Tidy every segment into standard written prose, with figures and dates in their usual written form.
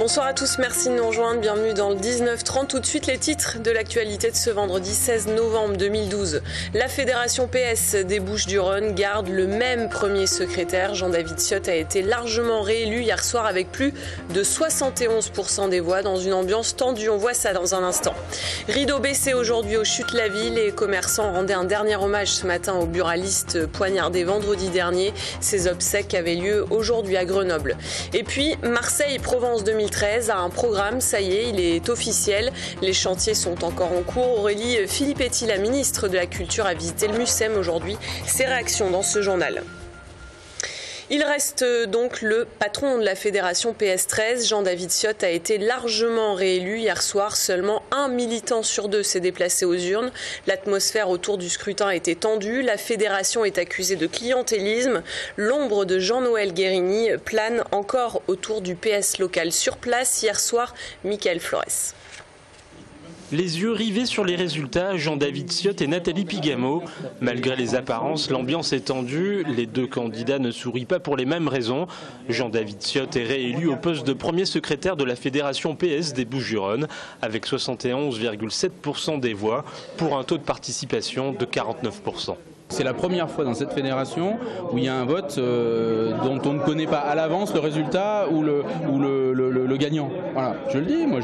Bonsoir à tous, merci de nous rejoindre, bienvenue dans le 19h30. Tout de suite les titres de l'actualité de ce vendredi 16 novembre 2012. La fédération PS des Bouches du Rhône garde le même premier secrétaire. Jean-David Ciotti a été largement réélu hier soir avec plus de 71% des voix dans une ambiance tendue. On voit ça dans un instant. Rideau baissé aujourd'hui aux Chutes-la-Vie. Les commerçants rendaient un dernier hommage ce matin au buraliste poignardé vendredi dernier. Ses obsèques avaient lieu aujourd'hui à Grenoble. Et puis Marseille-Provence 2013 a un programme, ça y est, il est officiel. Les chantiers sont encore en cours. Aurélie Filippetti, la ministre de la Culture, a visité le MUCEM aujourd'hui. Ses réactions dans ce journal. Il reste donc le patron de la fédération PS13. Jean-David Ciotti a été largement réélu hier soir. Seulement un militant sur deux s'est déplacé aux urnes. L'atmosphère autour du scrutin était tendue. La fédération est accusée de clientélisme. L'ombre de Jean-Noël Guérini plane encore autour du PS local. Sur place, hier soir, Mickaël Flores. Les yeux rivés sur les résultats, Jean-David Ciotti et Nathalie Pigamo. Malgré les apparences, l'ambiance est tendue. Les deux candidats ne sourient pas pour les mêmes raisons. Jean-David Ciotti est réélu au poste de premier secrétaire de la fédération PS des Bouches-du-Rhône avec 71,7% des voix pour un taux de participation de 49%. C'est la première fois dans cette fédération où il y a un vote dont on ne connaît pas à l'avance le résultat ou le gagnant. Voilà, je le dis, moi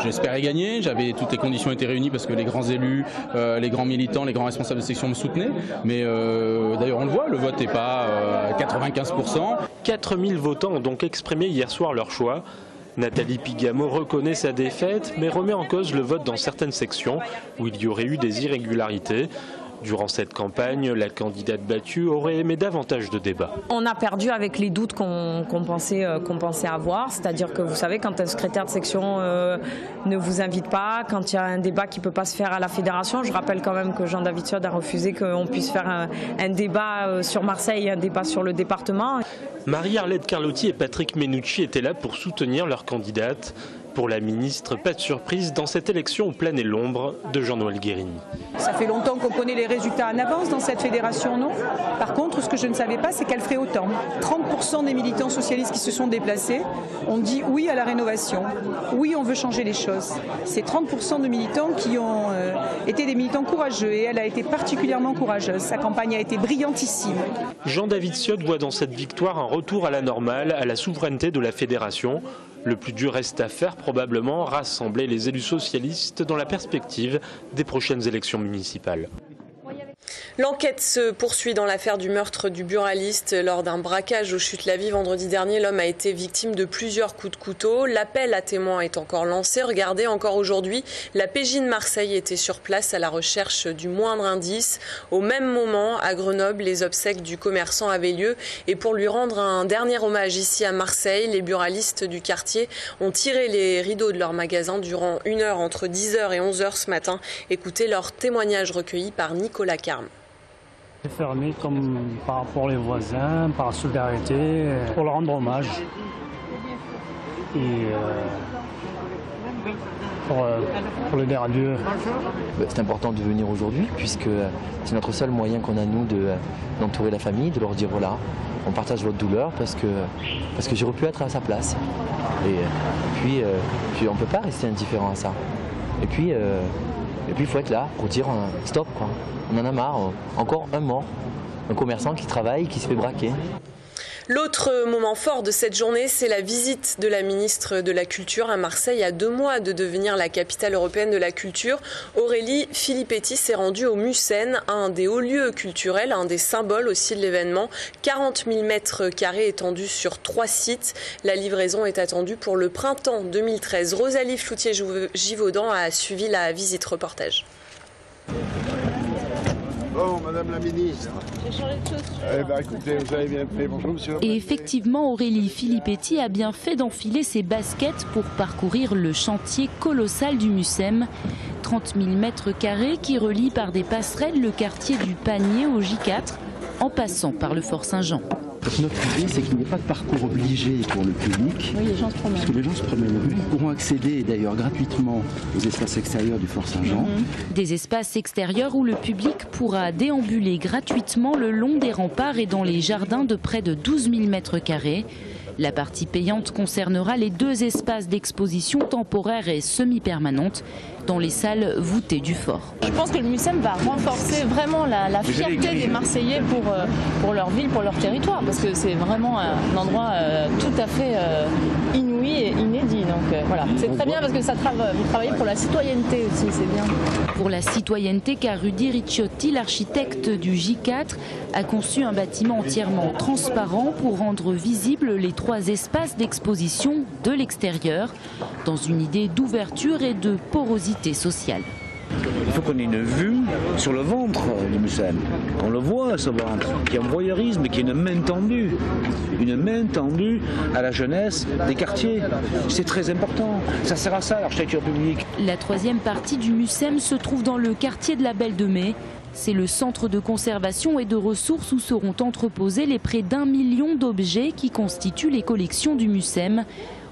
j'espérais gagner, toutes les conditions étaient réunies parce que les grands élus, les grands militants, les grands responsables de section me soutenaient. Mais d'ailleurs on le voit, le vote n'est pas à 95%. 4000 votants ont donc exprimé hier soir leur choix. Nathalie Pigamo reconnaît sa défaite mais remet en cause le vote dans certaines sections où il y aurait eu des irrégularités. Durant cette campagne, la candidate battue aurait aimé davantage de débats. On a perdu avec les doutes qu'on pensait avoir, c'est-à-dire que vous savez, quand un secrétaire de section ne vous invite pas, quand il y a un débat qui ne peut pas se faire à la fédération, je rappelle quand même que Jean-David Ciotti a refusé qu'on puisse faire un débat sur Marseille et un débat sur le département. Marie-Arlette Carlotti et Patrick Menucci étaient là pour soutenir leur candidate. Pour la ministre, pas de surprise dans cette élection où planait l'ombre de Jean-Noël Guérini. Ça fait longtemps qu'on connaît les résultats en avance dans cette fédération, non? Par contre, ce que je ne savais pas, c'est qu'elle ferait autant. 30% des militants socialistes qui se sont déplacés ont dit oui à la rénovation, oui on veut changer les choses. C'est 30% de militants qui ont été des militants courageux et elle a été particulièrement courageuse. Sa campagne a été brillantissime. Jean-David Ciotti voit dans cette victoire un retour à la normale, à la souveraineté de la fédération. Le plus dur reste à faire, probablement rassembler les élus socialistes dans la perspective des prochaines élections municipales. L'enquête se poursuit dans l'affaire du meurtre du buraliste. Lors d'un braquage aux Chutes-la-Vie vendredi dernier, l'homme a été victime de plusieurs coups de couteau. L'appel à témoins est encore lancé. Regardez, encore aujourd'hui, la PJ de Marseille était sur place à la recherche du moindre indice. Au même moment, à Grenoble, les obsèques du commerçant avaient lieu. Et pour lui rendre un dernier hommage ici à Marseille, les buralistes du quartier ont tiré les rideaux de leur magasin durant une heure, entre 10h et 11h ce matin. Écoutez leur témoignage recueilli par Nicolas Carme. C'est fermé comme par rapport aux voisins, par solidarité, pour leur rendre hommage et pour le dire à Dieu. C'est important de venir aujourd'hui puisque c'est notre seul moyen qu'on a nous d'entourer la famille, de leur dire voilà, on partage votre douleur parce que j'aurais pu être à sa place. Et puis on ne peut pas rester indifférent à ça. Et puis il faut être là pour dire stop quoi. On en a marre, encore un mort, un commerçant qui travaille, qui se fait braquer. L'autre moment fort de cette journée, c'est la visite de la ministre de la Culture à Marseille à 2 mois de devenir la capitale européenne de la culture. Aurélie Filippetti s'est rendue au MUCEM, un des hauts lieux culturels, un des symboles aussi de l'événement. 40 000 mètres carrés étendus sur 3 sites. La livraison est attendue pour le printemps 2013. Rosalie Floutier-Givaudan a suivi la visite, reportage. Bon, Madame la Ministre. J'ai changé de chaussures. Eh bien, écoutez, vous avez bien fait. Bonjour, monsieur. Et effectivement, Aurélie Filippetti a bien fait d'enfiler ses baskets pour parcourir le chantier colossal du MUCEM. 30 000 mètres carrés qui relient par des passerelles le quartier du Panier au J4 en passant par le Fort Saint-Jean. Notre idée, c'est qu'il n'y ait pas de parcours obligé pour le public, oui, parce que les gens se promènent. Ils pourront accéder d'ailleurs gratuitement aux espaces extérieurs du Fort Saint-Jean. Des espaces extérieurs où le public pourra déambuler gratuitement le long des remparts et dans les jardins de près de 12 000 mètres carrés. La partie payante concernera les deux espaces d'exposition temporaire et semi-permanente dans les salles voûtées du fort. Je pense que le MUCEM va renforcer vraiment la fierté des Marseillais pour leur ville, pour leur territoire, parce que c'est vraiment un endroit tout à fait inouï et inédit. Donc voilà, c'est très bien parce que ça travaille pour la citoyenneté aussi, c'est bien. Pour la citoyenneté, Carudi Ricciotti, l'architecte du J4, a conçu un bâtiment entièrement transparent pour rendre visibles les trois espaces d'exposition de l'extérieur, dans une idée d'ouverture et de porosité sociale. Il faut qu'on ait une vue sur le ventre du MUCEM. On le voit, ce ventre, qui est un voyeurisme, qui est une main tendue à la jeunesse des quartiers. C'est très important. Ça sert à ça, l'architecture publique. La troisième partie du MUCEM se trouve dans le quartier de la Belle de Mai. C'est le centre de conservation et de ressources où seront entreposés les près d'1 million d'objets qui constituent les collections du MUCEM,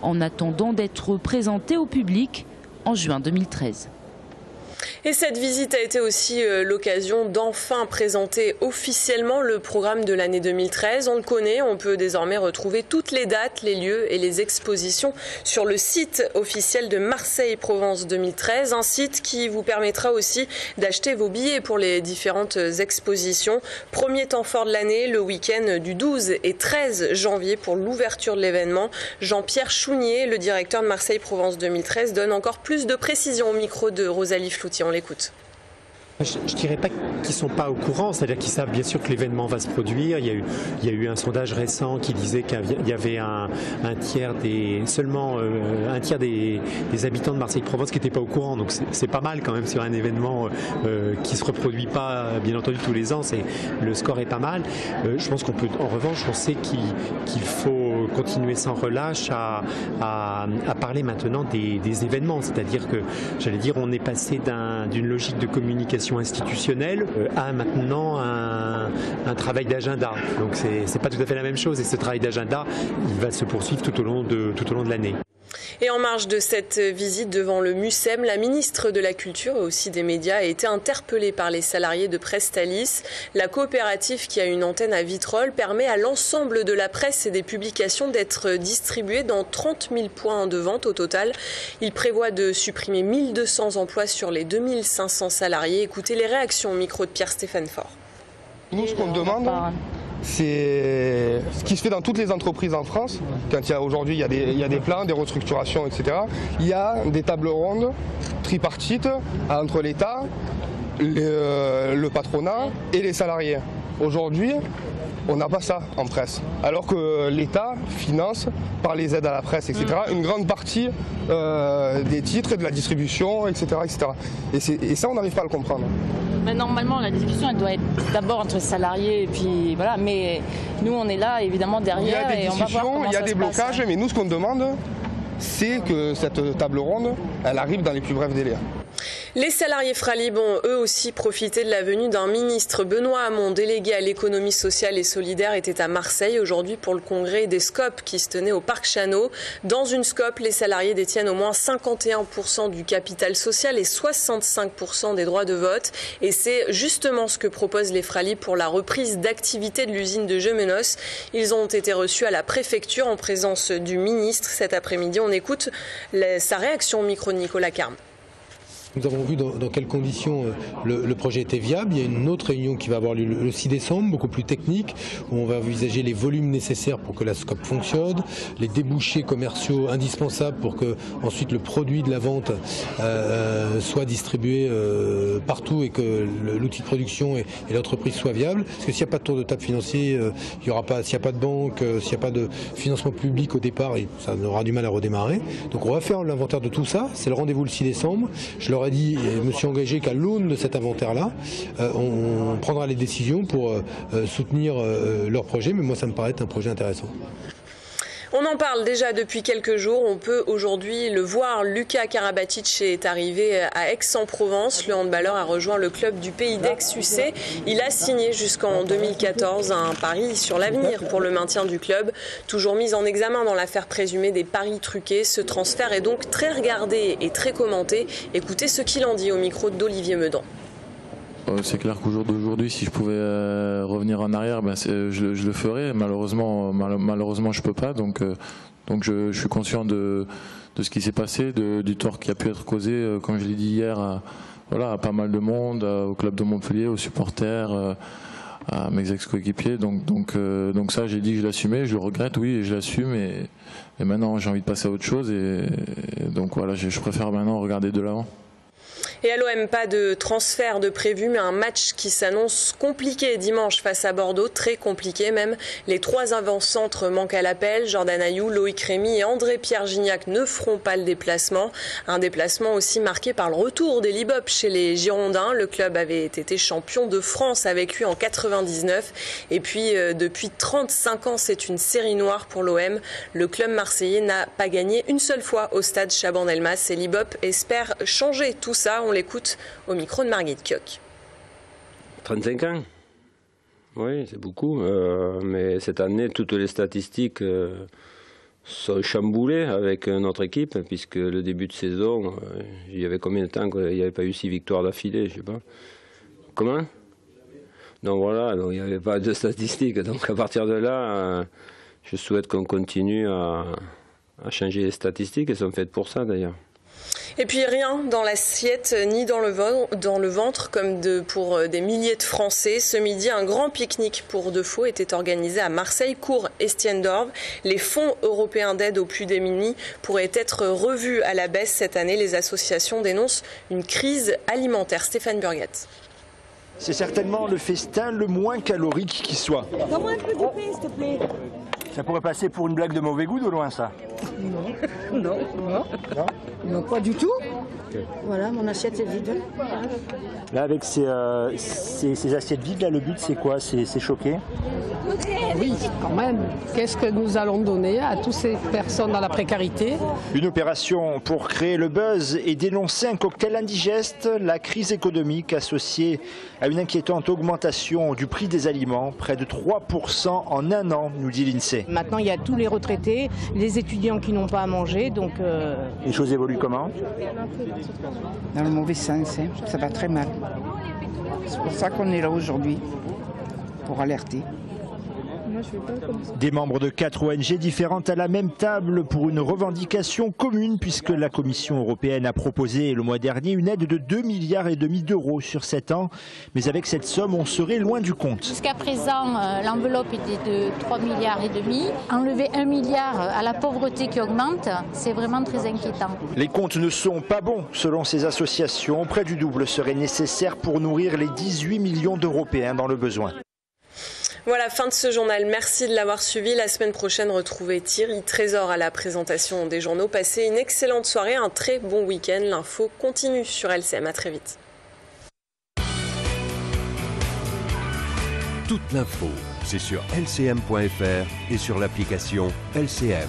en attendant d'être présentés au public en juin 2013. Et cette visite a été aussi l'occasion d'enfin présenter officiellement le programme de l'année 2013. On le connaît, on peut désormais retrouver toutes les dates, les lieux et les expositions sur le site officiel de Marseille-Provence 2013. Un site qui vous permettra aussi d'acheter vos billets pour les différentes expositions. Premier temps fort de l'année, le week-end du 12 et 13 janvier pour l'ouverture de l'événement. Jean-Pierre Chounier, le directeur de Marseille-Provence 2013, donne encore plus de précisions au micro de Rosalie Floutier-Givaudan. On l'écoute. Je ne dirais pas qu'ils ne sont pas au courant, c'est-à-dire qu'ils savent bien sûr que l'événement va se produire. Il y a eu un sondage récent qui disait qu'il y avait seulement un tiers des habitants de Marseille-Provence qui n'étaient pas au courant. Donc c'est pas mal quand même sur un événement qui ne se reproduit pas, bien entendu, tous les ans. Le score est pas mal. Je pense qu'on peut, en revanche, on sait qu'il faut continuer sans relâche à parler maintenant des événements. C'est-à-dire que, j'allais dire, on est passé d'une logique de communication institutionnelle a maintenant un travail d'agenda. Donc c'est pas tout à fait la même chose et ce travail d'agenda, il va se poursuivre tout au long de l'année. Et en marge de cette visite devant le MUCEM, la ministre de la Culture et aussi des Médias a été interpellée par les salariés de Presse Talis. La coopérative qui a une antenne à Vitrolles permet à l'ensemble de la presse et des publications d'être distribuée dans 30 000 points de vente au total. Il prévoit de supprimer 1200 emplois sur les 2500 salariés. Écoutez les réactions au micro de Pierre-Stéphane Faure. Nous, ce qu'on demande, c'est ce qui se fait dans toutes les entreprises en France. Quand aujourd'hui il y a des plans, des restructurations, etc. Il y a des tables rondes tripartites entre l'État, le patronat et les salariés. Aujourd'hui, on n'a pas ça en presse. Alors que l'État finance, par les aides à la presse, etc., une grande partie des titres et de la distribution, etc. etc. Et ça, on n'arrive pas à le comprendre. Mais normalement, la discussion, elle doit être d'abord entre salariés, et puis voilà. Mais nous, on est là, évidemment, derrière. Il y a des discussions, il y a des blocages, mais nous, ce qu'on demande, c'est que cette table ronde, elle arrive dans les plus brefs délais. Les salariés fralib ont eux aussi profité de la venue d'un ministre. Benoît Hamon, délégué à l'économie sociale et solidaire, était à Marseille aujourd'hui pour le congrès des SCOP qui se tenait au Parc Chanot. Dans une SCOP, les salariés détiennent au moins 51% du capital social et 65% des droits de vote. Et c'est justement ce que proposent les fralib pour la reprise d'activité de l'usine de Gemenos. Ils ont été reçus à la préfecture en présence du ministre cet après-midi. On écoute sa réaction au micro de Nicolas Carme. Nous avons vu dans quelles conditions le projet était viable. Il y a une autre réunion qui va avoir lieu le 6 décembre, beaucoup plus technique, où on va envisager les volumes nécessaires pour que la SCOP fonctionne, les débouchés commerciaux indispensables pour que ensuite le produit de la vente soit distribué partout et que l'outil de production et l'entreprise soient viables. Parce que s'il n'y a pas de tour de table financier, s'il n'y a pas de banque, s'il n'y a pas de financement public au départ, ça aura du mal à redémarrer. Donc on va faire l'inventaire de tout ça. C'est le rendez-vous le 6 décembre. Je me suis engagé qu'à l'aune de cet inventaire-là, on prendra les décisions pour soutenir leur projet, mais moi ça me paraît être un projet intéressant. On en parle déjà depuis quelques jours, on peut aujourd'hui le voir. Lucas Karabatic est arrivé à Aix-en-Provence, le handballeur a rejoint le club du Pays daix uc. Il a signé jusqu'en 2014 un pari sur l'avenir pour le maintien du club. Toujours mis en examen dans l'affaire présumée des paris truqués, ce transfert est donc très regardé et très commenté. Écoutez ce qu'il en dit au micro d'Olivier Medan. C'est clair qu'au jour d'aujourd'hui, si je pouvais revenir en arrière, ben je le ferais. Malheureusement, je peux pas. Donc je suis conscient de ce qui s'est passé, du tort qui a pu être causé, comme je l'ai dit hier, à pas mal de monde, au club de Montpellier, aux supporters, à mes ex-coéquipiers. Donc ça, j'ai dit que je l'assumais, je le regrette, oui, et je l'assume. Et maintenant, j'ai envie de passer à autre chose. Et donc voilà, je préfère maintenant regarder de l'avant. Et à l'OM, pas de transfert de prévu, mais un match qui s'annonce compliqué dimanche face à Bordeaux, très compliqué même. Les trois avant-centres manquent à l'appel. Jordan Ayew, Loïc Rémy et André-Pierre Gignac ne feront pas le déplacement. Un déplacement aussi marqué par le retour des Libop chez les Girondins. Le club avait été champion de France avec lui en 1999. Et puis, depuis 35 ans, c'est une série noire pour l'OM. Le club marseillais n'a pas gagné une seule fois au stade Chaban-Delmas. Et Libop espère changer tout ça. On l'écoute au micro de Marguerite Kioch. 35 ans, oui, c'est beaucoup. Mais cette année, toutes les statistiques sont chamboulées avec notre équipe, puisque le début de saison, il y avait combien de temps qu'il n'y avait pas eu 6 victoires d'affilée, je sais pas. Comment ? Donc voilà, donc il n'y avait pas de statistiques. Donc à partir de là, je souhaite qu'on continue à changer les statistiques. Elles sont faites pour ça d'ailleurs. Et puis rien dans l'assiette ni dans le ventre, comme pour des milliers de Français. Ce midi, un grand pique-nique pour deux faux était organisé à Marseille, Cours et Estienne-d'Orve. Les fonds européens d'aide aux plus démunis pourraient être revus à la baisse cette année. Les associations dénoncent une crise alimentaire. Stéphane Burgat. C'est certainement le festin le moins calorique qui soit. Comment un peu de paix, s'il te plaît ? Ça pourrait passer pour une blague de mauvais goût de loin, ça? Non, pas du tout. Okay. Voilà, mon assiette est vide. Là, avec ces assiettes vides, là, le but, c'est quoi? C'est choquer? Oui, quand même. Qu'est-ce que nous allons donner à toutes ces personnes dans la précarité? Une opération pour créer le buzz et dénoncer un cocktail indigeste, la crise économique associée à une inquiétante augmentation du prix des aliments, près de 3% en un an, nous dit l'INSEE. Maintenant, il y a tous les retraités, les étudiants qui n'ont pas à manger, donc... Les choses évoluent comment? Dans le mauvais sens, hein. Ça va très mal. C'est pour ça qu'on est là aujourd'hui, pour alerter. Des membres de 4 ONG différentes à la même table pour une revendication commune, puisque la Commission européenne a proposé le mois dernier une aide de 2,5 milliards d'euros sur 7 ans. Mais avec cette somme, on serait loin du compte. Jusqu'à présent, l'enveloppe était de 3,5 milliards. Enlever 1 milliard à la pauvreté qui augmente, c'est vraiment très inquiétant. Les comptes ne sont pas bons, selon ces associations. Près du double serait nécessaire pour nourrir les 18 millions d'Européens dans le besoin. Voilà, fin de ce journal. Merci de l'avoir suivi. La semaine prochaine, retrouvez Thierry Trésor à la présentation des journaux. Passez une excellente soirée, un très bon week-end. L'info continue sur LCM. À très vite. Toute l'info, c'est sur lcm.fr et sur l'application LCM.